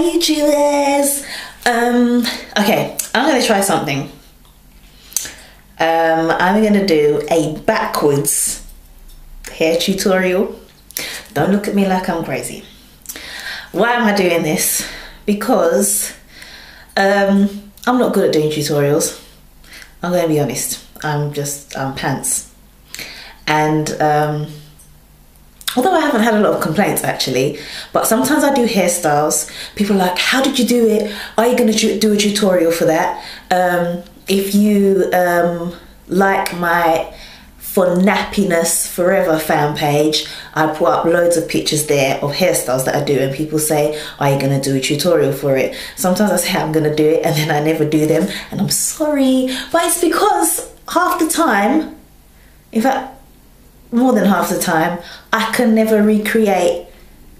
you Jewelers. Okay, I'm gonna try something. I'm gonna do a backwards hair tutorial. Don't look at me like I'm crazy. Why am I doing this? Because I'm not good at doing tutorials. I'm gonna be honest. I'm pants. And although I haven't had a lot of complaints actually, but sometimes I do hairstyles. People are like, how did you do it? Are you gonna do a tutorial for that? If you like my For Nappiness Forever fan page, I put up loads of pictures there of hairstyles that I do, and people say, are you going to do a tutorial for it? Sometimes I say I'm going to do it and then I never do them, and I'm sorry, but it's because half the time, in fact more than half the time, I can never recreate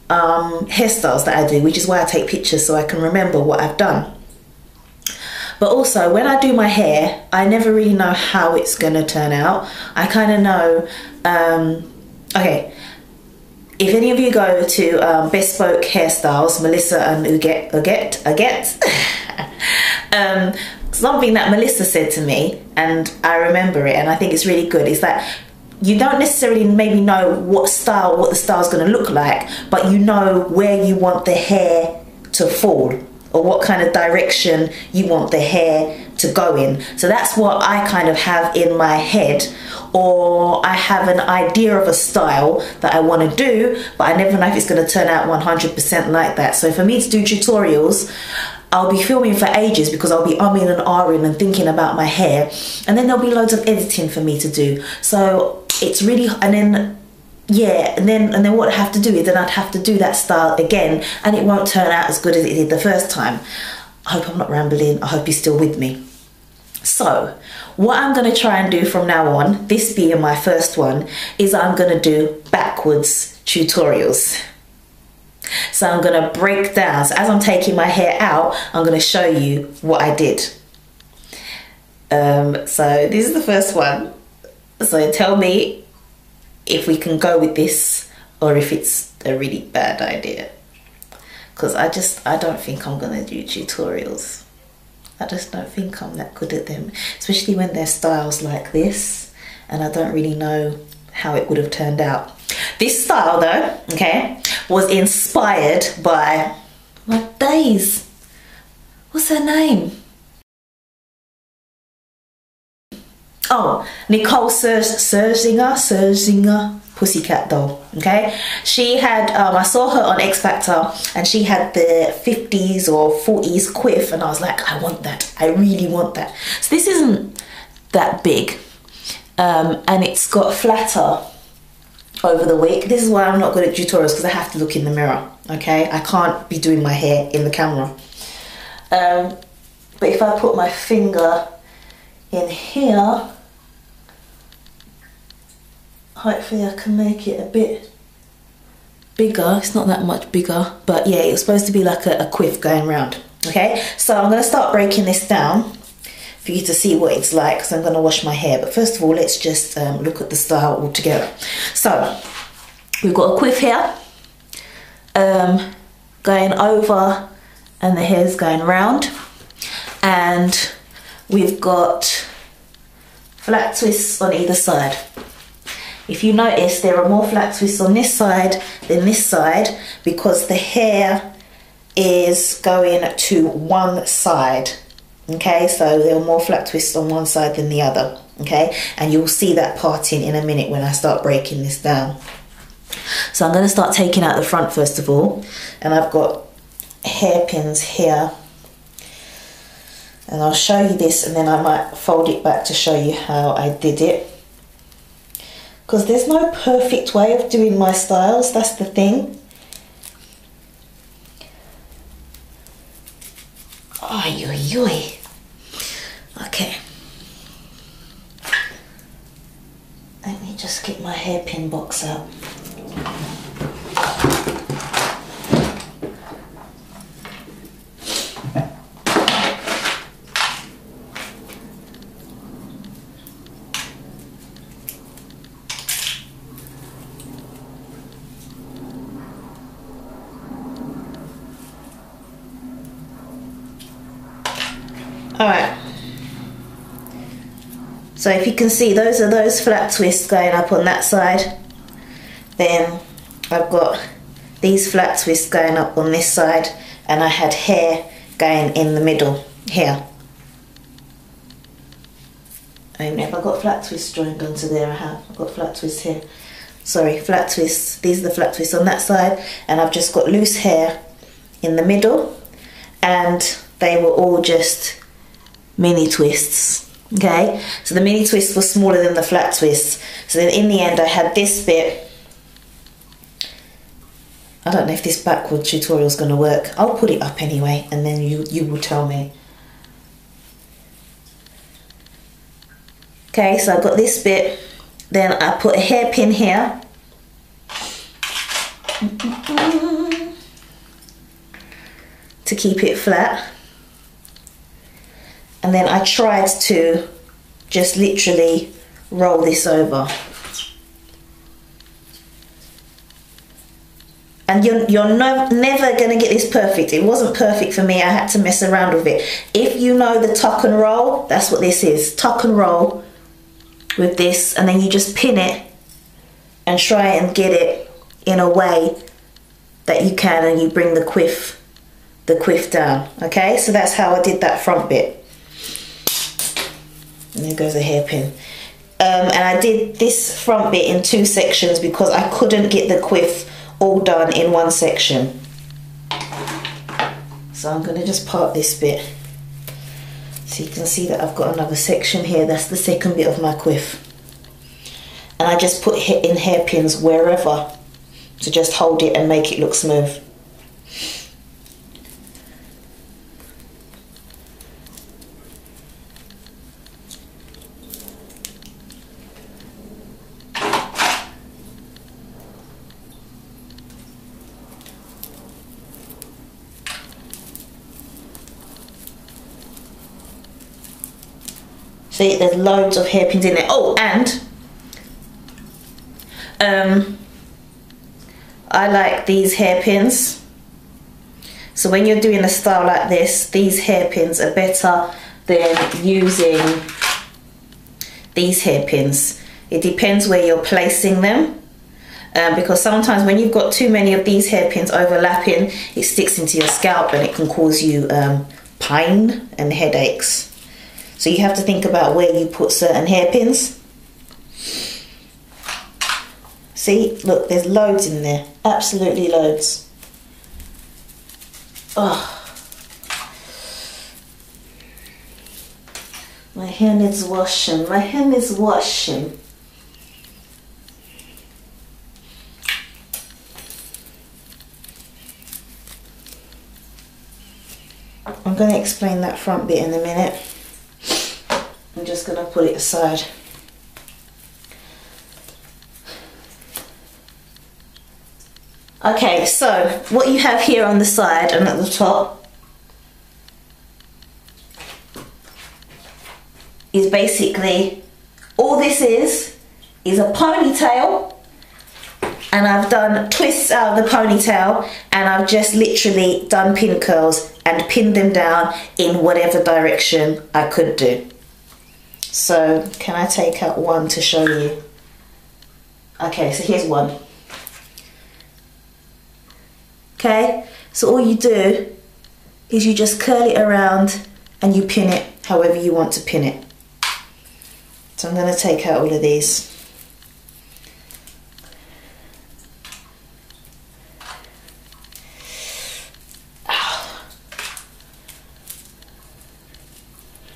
hairstyles that I do, which is why I take pictures so I can remember what I've done. But also, when I do my hair, I never really know how it's going to turn out. I kind of know, okay, if any of you go to Bespoke Hairstyles, Melissa and Uget, something that Melissa said to me, and I remember it, and I think it's really good, is that you don't necessarily maybe know what the style is going to look like, but you know where you want the hair to fall, or what kind of direction you want the hair to go in. So that's what I kind of have in my head, or I have an idea of a style that I want to do, but I never know if it's going to turn out 100% like that. So for me to do tutorials, I'll be filming for ages because I'll be umming and ahhing and thinking about my hair, and then there'll be loads of editing for me to do. So it's really, and then yeah, and then what I have to do is then I'd have to do that style again, and it won't turn out as good as it did the first time. I hope I'm not rambling. I hope you're still with me. So what I'm going to try and do from now on, this being my first one, is I'm going to do backwards tutorials. So I'm going to break down. So as I'm taking my hair out, I'm going to show you what I did. So this is the first one. So tell me if we can go with this or if it's a really bad idea, because I don't think I'm gonna do tutorials. I just don't think I'm that good at them, especially when they're styles like this and I don't really know how it would have turned out. This style though, okay, was inspired by my days, what's her name? Oh, Nicole Scherzinger, Pussycat Doll, okay? She had, I saw her on X Factor, and she had the 50s or 40s quiff, and I was like, I want that. I really want that. So this isn't that big, and it's got flatter over the week. This is why I'm not good at tutorials, because I have to look in the mirror, okay? I can't be doing my hair in the camera. But if I put my finger in here, hopefully I can make it a bit bigger. It's not that much bigger, but yeah, it was supposed to be like a quiff going round. Okay, so I'm going to start breaking this down for you to see what it's like, because I'm going to wash my hair. But first of all, let's just look at the style altogether. So we've got a quiff here, going over, and the hair's going round, and we've got flat twists on either side. If you notice, there are more flat twists on this side than this side because the hair is going to one side, okay? So there are more flat twists on one side than the other, okay? And you'll see that parting in a minute when I start breaking this down. So I'm gonna start taking out the front first of all, and I've got hairpins here, and I'll show you this, and then I might fold it back to show you how I did it, because there's no perfect way of doing my styles, that's the thing. Ay, ay, ay. Okay. Let me just get my hairpin box out. Alright. So if you can see, those are those flat twists going up on that side. Then I've got these flat twists going up on this side, and I had hair going in the middle here. Only have I got flat twists joined onto there? I have. I've got flat twists here. Sorry, flat twists. These are the flat twists on that side, and I've just got loose hair in the middle, and they were all just mini twists. Okay, so the mini twists were smaller than the flat twists. So then in the end I had this bit. I don't know if this backward tutorial is going to work. I'll put it up anyway, and then you will tell me. Okay, so I've got this bit, then I put a hairpin here. To keep it flat. And then I tried to just literally roll this over. And you're never going to get this perfect. It wasn't perfect for me. I had to mess around with it. If you know the tuck and roll, that's what this is. Tuck and roll with this, and then you just pin it and try and get it in a way that you can, and you bring the quiff down. Okay, so that's how I did that front bit. And there goes a hairpin. And I did this front bit in two sections because I couldn't get the quiff all done in one section. So I'm going to just part this bit. So you can see that I've got another section here. That's the second bit of my quiff. And I just put in hairpins wherever to just hold it and make it look smooth. See, there's loads of hairpins in there. Oh, and I like these hairpins. So when you're doing a style like this, these hairpins are better than using these hairpins. It depends where you're placing them, because sometimes when you've got too many of these hairpins overlapping, it sticks into your scalp and it can cause you pain and headaches. So you have to think about where you put certain hairpins. See, look, there's loads in there. Absolutely loads. Oh. My hair needs washing. My hair needs washing. I'm going to explain that front bit in a minute. I'm just going to put it aside. Okay, so what you have here on the side and at the top is basically, all this is a ponytail, and I've done twists out of the ponytail, and I've just literally done pin curls and pinned them down in whatever direction I could do. So, can I take out one to show you? Okay, so here's one. Okay, so all you do is you just curl it around and you pin it however you want to pin it. So I'm going to take out all of these.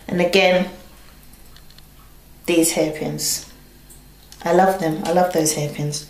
And again, these hairpins. I love them. I love those hairpins.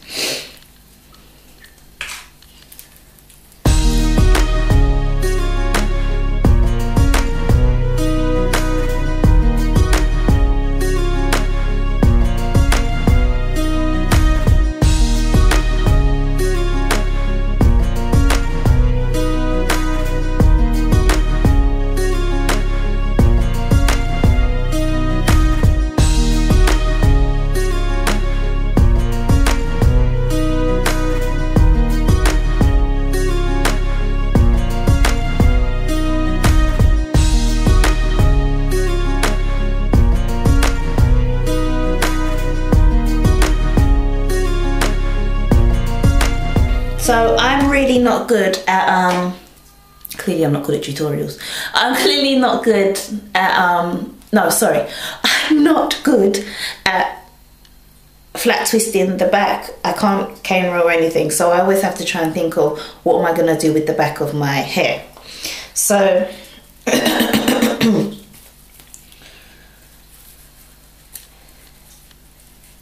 So I'm really not good at, clearly I'm not good at tutorials. I'm clearly not good at, no, sorry. I'm not good at flat twisting the back. I can't cane roll or anything, so I always have to try and think of what am I going to do with the back of my hair. So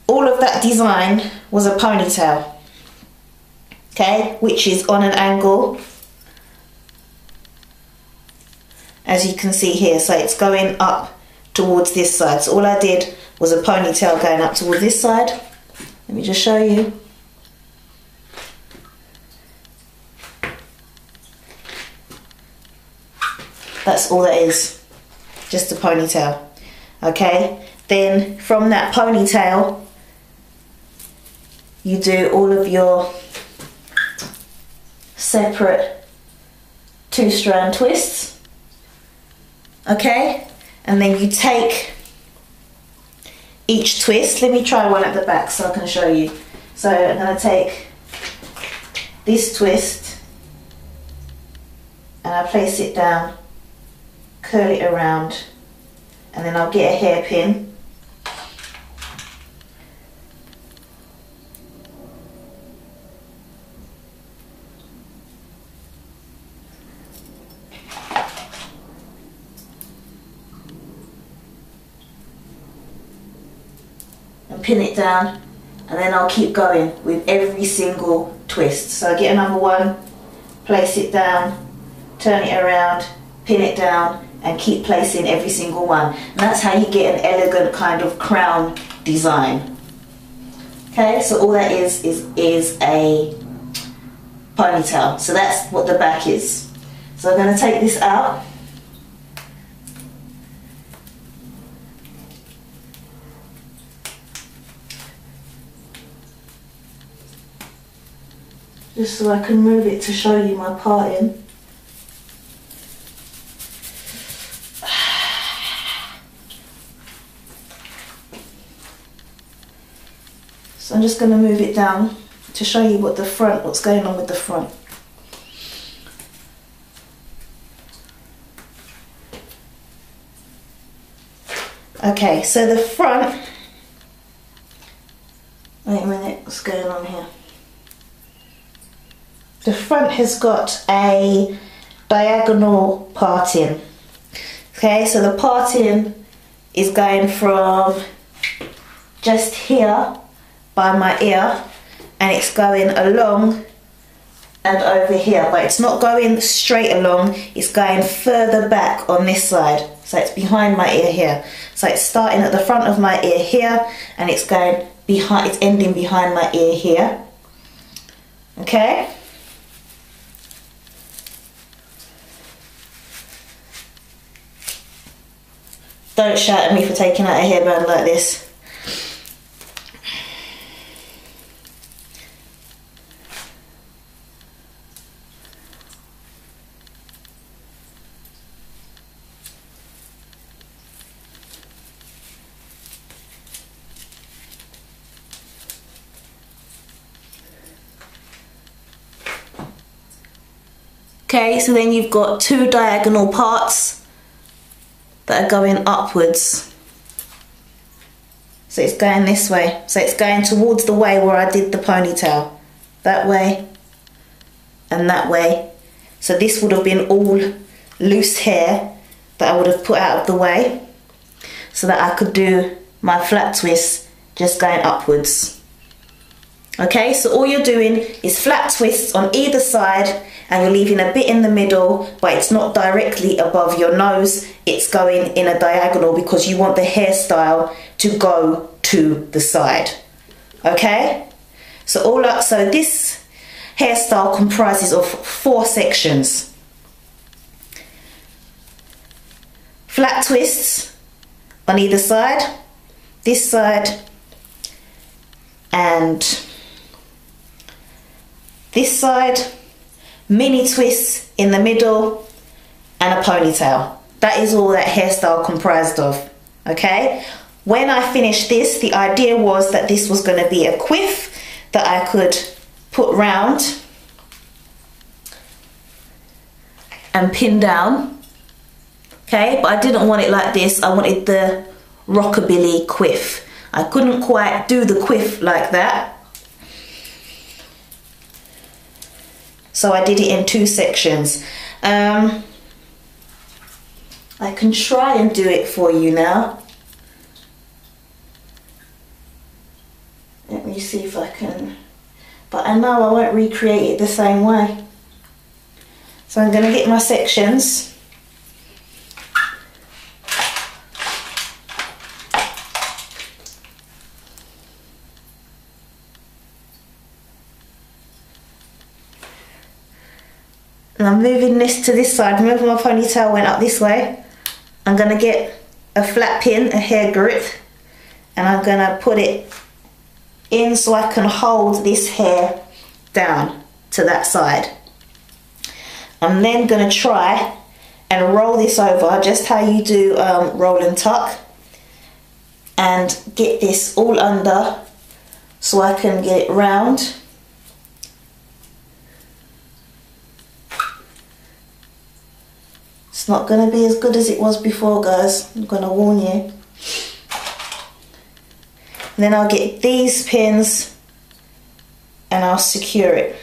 all of that design was a ponytail, okay, which is on an angle, as you can see here, so it's going up towards this side. So all I did was a ponytail going up towards this side. Let me just show you. That's all that is, just a ponytail, okay? Then from that ponytail, you do all of your separate 2-strand twists, okay? And then you take each twist. Let me try one at the back so I can show you. So I'm going to take this twist and I place it down, curl it around, and then I'll get a hairpin and pin it down, and then I'll keep going with every single twist. So I get another one, place it down, turn it around, pin it down, and keep placing every single one. And that's how you get an elegant kind of crown design. Okay, so all that is a ponytail. So that's what the back is. So I'm going to take this out. Just so I can move it to show you my parting. So I'm just going to move it down to show you what the front, what's going on with the front. Okay, so the front, wait a minute, what's going on here? The front has got a diagonal parting. Okay, so the parting is going from just here by my ear, and it's going along and over here, but it's not going straight along, it's going further back on this side, so it's behind my ear here. So it's starting at the front of my ear here, and it's going behind, it's ending behind my ear here. Okay? Don't shout at me for taking out a hairband like this. Okay, so then you've got two diagonal parts that are going upwards. So it's going this way. So it's going towards the way where I did the ponytail. That way and that way. So this would have been all loose hair that I would have put out of the way so that I could do my flat twist just going upwards. Okay, so all you're doing is flat twists on either side, and you're leaving a bit in the middle, but it's not directly above your nose, it's going in a diagonal because you want the hairstyle to go to the side. Okay, so all up, so this hairstyle comprises of 4 sections: flat twists on either side, this side, and this side, mini twists in the middle, and a ponytail. That is all that hairstyle comprised of, okay? When I finished this, the idea was that this was going to be a quiff that I could put round and pin down. Okay, but I didn't want it like this. I wanted the rockabilly quiff. I couldn't quite do the quiff like that. So I did it in two sections. I can try and do it for you now. Let me see if I can. But I know I won't recreate it the same way. So I'm going to get my sections. And I'm moving this to this side. Remember my ponytail went up this way? I'm going to get a flat pin, a hair grip, and I'm going to put it in so I can hold this hair down to that side. I'm then going to try and roll this over, just how you do roll and tuck, and get this all under so I can get it round. It's not going to be as good as it was before, guys, I'm going to warn you. And then I'll get these pins and I'll secure it.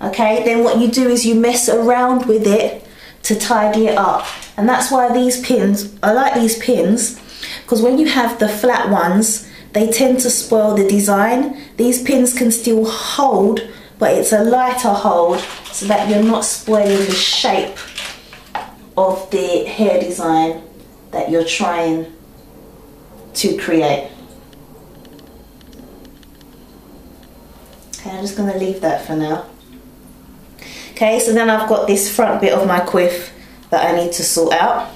Okay, then what you do is you mess around with it to tidy it up. And that's why these pins, I like these pins, because when you have the flat ones, they tend to spoil the design. These pins can still hold, but it's a lighter hold so that you're not spoiling the shape of the hair design that you're trying to create. Okay, I'm just going to leave that for now. Okay, so then I've got this front bit of my quiff that I need to sort out.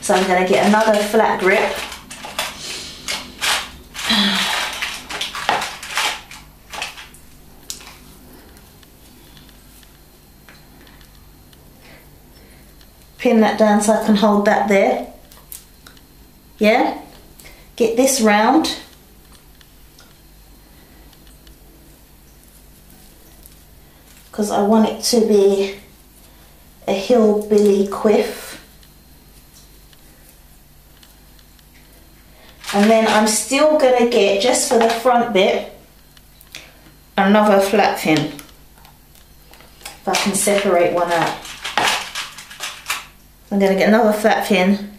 So I'm going to get another flat grip. Pin that down so I can hold that there. Yeah? Get this round. Because I want it to be a hillbilly quiff. And then I'm still going to get, just for the front bit, another flat pin. If I can separate one out. I'm going to get another flat pin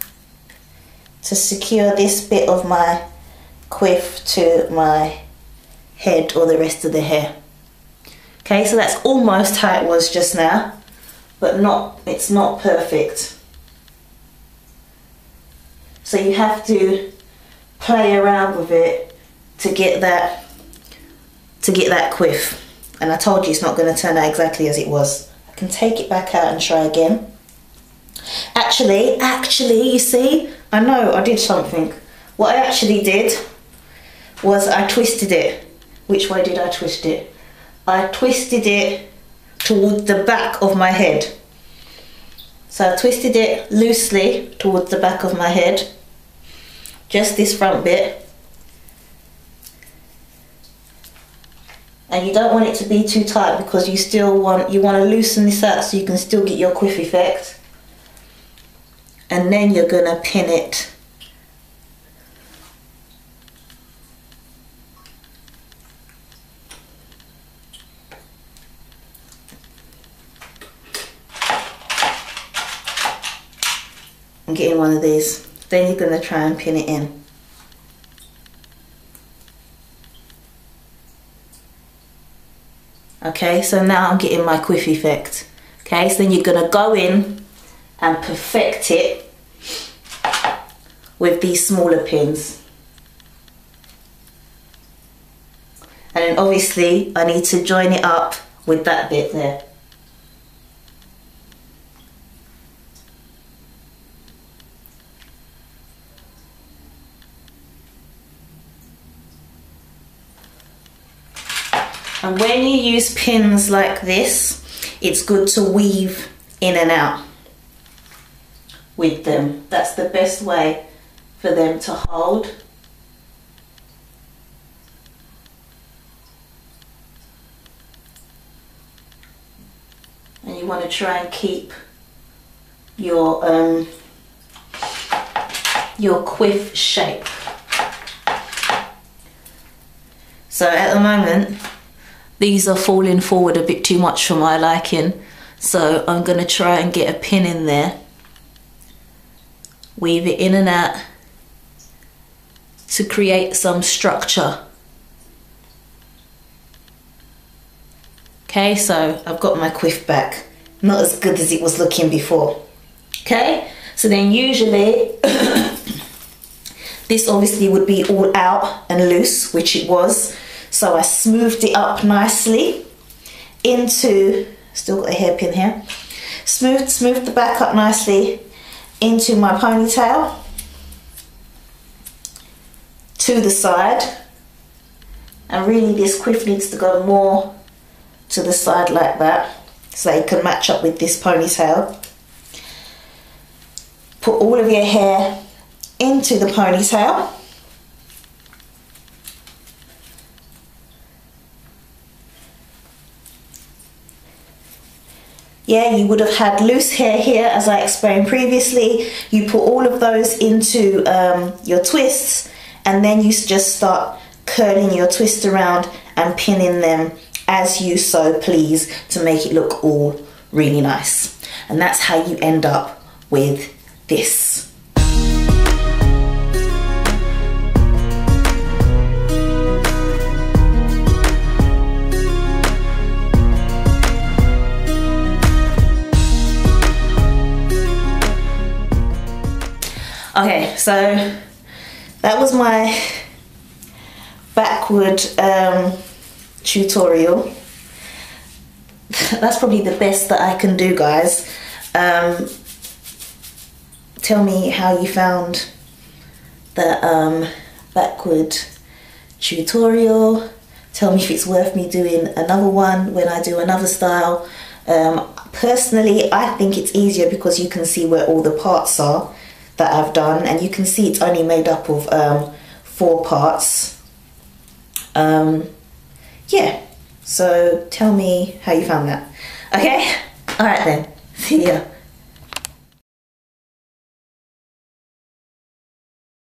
to secure this bit of my quiff to my head or the rest of the hair. Okay, so that's almost how it was just now, but not, it's not perfect. So you have to play around with it to get that quiff. And I told you it's not going to turn out exactly as it was. I can take it back out and try again. Actually, you see, I know I did something. What I actually did was I twisted it. Which way did I twist it? I twisted it toward the back of my head. So I twisted it loosely towards the back of my head. Just this front bit, and you don't want it to be too tight because you want to loosen this up so you can still get your quiff effect. And then you're gonna pin it. I'm getting one of these. Then you're going to try and pin it in. Okay, so now I'm getting my quiff effect. Okay, so then you're going to go in and perfect it with these smaller pins. And then obviously I need to join it up with that bit there. And when you use pins like this, it's good to weave in and out with them. That's the best way for them to hold. And you want to try and keep your quiff shape. So at the moment these are falling forward a bit too much for my liking, so I'm going to try and get a pin in there, weave it in and out to create some structure. Okay, so I've got my quiff back, not as good as it was looking before. Okay, so then usually this obviously would be all out and loose, which it was, so I smoothed it up nicely into, still got a hairpin here, smoothed the back up nicely into my ponytail, to the side, and really this quiff needs to go more to the side like that so that it can match up with this ponytail. Put all of your hair into the ponytail. Yeah, you would have had loose hair here, as I explained previously. You put all of those into your twists, and then you just start curling your twist around and pinning them as you so please to make it look all really nice. And that's how you end up with this. Okay, so that was my backward tutorial. That's probably the best that I can do, guys. Tell me how you found the backward tutorial. Tell me if it's worth me doing another one when I do another style. Personally, I think it's easier because you can see where all the parts are that I've done, and you can see it's only made up of 4 parts. Yeah, so tell me how you found that. Okay, alright then, see ya.